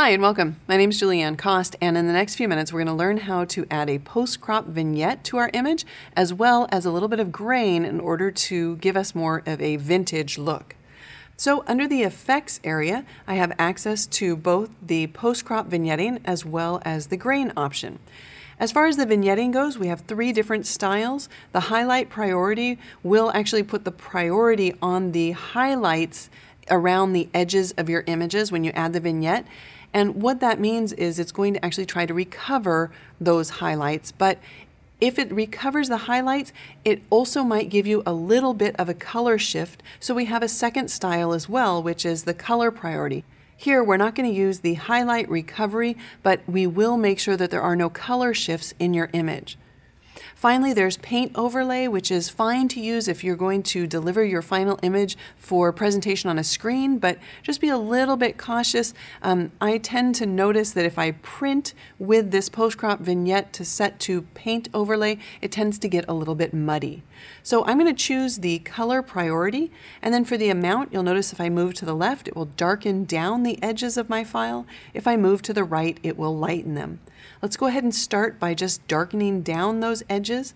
Hi and welcome. My name is Julieanne Kost, and in the next few minutes we're going to learn how to add a post-crop vignette to our image, as well as a little bit of grain in order to give us more of a vintage look. So under the effects area, I have access to both the post-crop vignetting as well as the grain option. As far as the vignetting goes, we have three different styles. The highlight priority will actually put the priority on the highlights around the edges of your images when you add the vignette. And what that means is it's going to actually try to recover those highlights. But if it recovers the highlights, it also might give you a little bit of a color shift. So we have a second style as well, which is the color priority. Here, we're not going to use the highlight recovery, but we will make sure that there are no color shifts in your image. Finally, there's paint overlay, which is fine to use if you're going to deliver your final image for presentation on a screen, but just be a little bit cautious. I tend to notice that if I print with this post-crop vignette to set to paint overlay, it tends to get a little bit muddy. So I'm going to choose the color priority, and then for the amount, you'll notice if I move to the left, it will darken down the edges of my file. If I move to the right, it will lighten them. Let's go ahead and start by just darkening down those edges.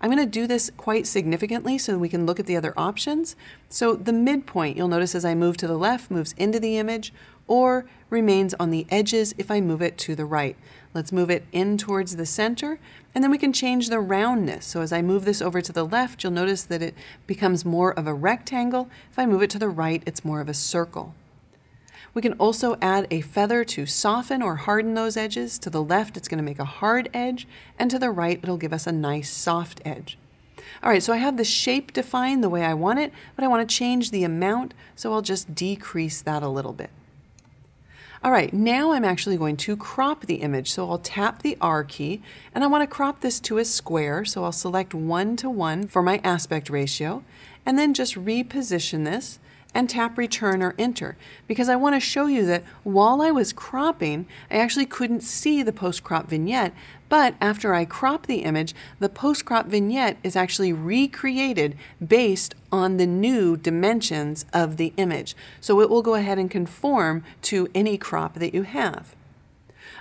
I'm going to do this quite significantly so we can look at the other options. So the midpoint, you'll notice as I move to the left, moves into the image, or remains on the edges if I move it to the right. Let's move it in towards the center, and then we can change the roundness. So as I move this over to the left, you'll notice that it becomes more of a rectangle. If I move it to the right, it's more of a circle. We can also add a feather to soften or harden those edges. To the left, it's going to make a hard edge, and to the right, it'll give us a nice soft edge. All right, so I have the shape defined the way I want it, but I want to change the amount, so I'll just decrease that a little bit. All right, now I'm actually going to crop the image, so I'll tap the R key, and I want to crop this to a square, so I'll select 1:1 for my aspect ratio, and then just reposition this, and tap return or enter, because I want to show you that while I was cropping, I actually couldn't see the post-crop vignette, but after I crop the image, the post-crop vignette is actually recreated based on the new dimensions of the image. So it will go ahead and conform to any crop that you have.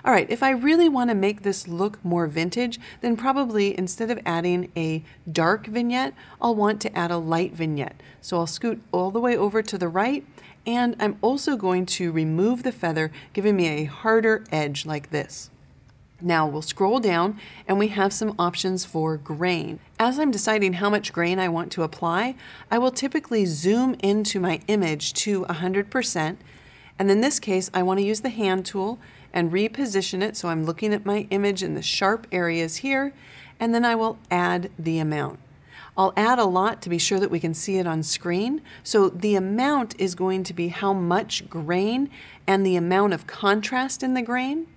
All right, if I really want to make this look more vintage, then probably instead of adding a dark vignette, I'll want to add a light vignette. So I'll scoot all the way over to the right, and I'm also going to remove the feather, giving me a harder edge like this. Now we'll scroll down, and we have some options for grain. As I'm deciding how much grain I want to apply, I will typically zoom into my image to 100%, and in this case, I want to use the hand tool and reposition it so I'm looking at my image in the sharp areas here, and then I will add the amount. I'll add a lot to be sure that we can see it on screen. So the amount is going to be how much grain and the amount of contrast in the grain.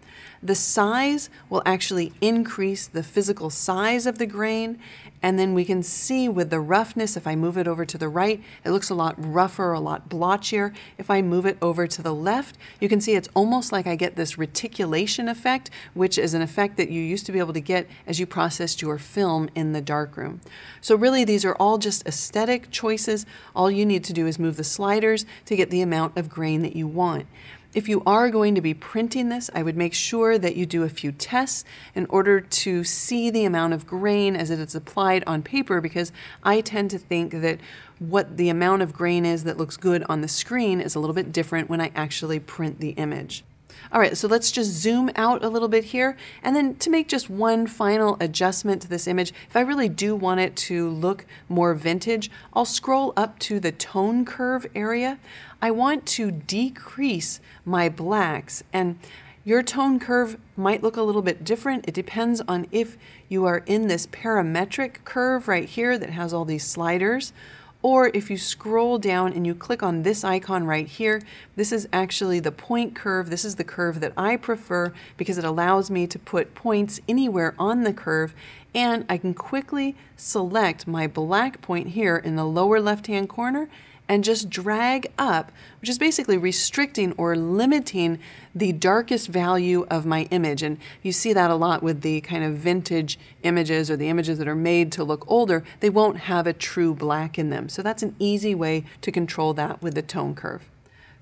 The size will actually increase the physical size of the grain, and then we can see with the roughness, if I move it over to the right, it looks a lot rougher, a lot blotchier. If I move it over to the left, you can see it's almost like I get this reticulation effect, which is an effect that you used to be able to get as you processed your film in the darkroom. So really, these are all just aesthetic choices. All you need to do is move the sliders to get the amount of grain that you want. If you are going to be printing this, I would make sure that you do a few tests in order to see the amount of grain as it is applied on paper, because I tend to think that what the amount of grain is that looks good on the screen is a little bit different when I actually print the image. All right, so let's just zoom out a little bit here, and then to make just one final adjustment to this image, if I really do want it to look more vintage, I'll scroll up to the tone curve area. I want to decrease my blacks, and your tone curve might look a little bit different. It depends on if you are in this parametric curve right here that has all these sliders, or if you scroll down and you click on this icon right here, this is actually the point curve. This is the curve that I prefer because it allows me to put points anywhere on the curve, and I can quickly select my black point here in the lower left-hand corner and just drag up, which is basically restricting or limiting the darkest value of my image. And you see that a lot with the kind of vintage images or the images that are made to look older. They won't have a true black in them. So that's an easy way to control that with the tone curve.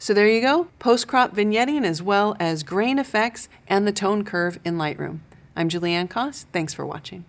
So there you go, post crop vignetting as well as grain effects and the tone curve in Lightroom. I'm Julieanne Kost. Thanks for watching.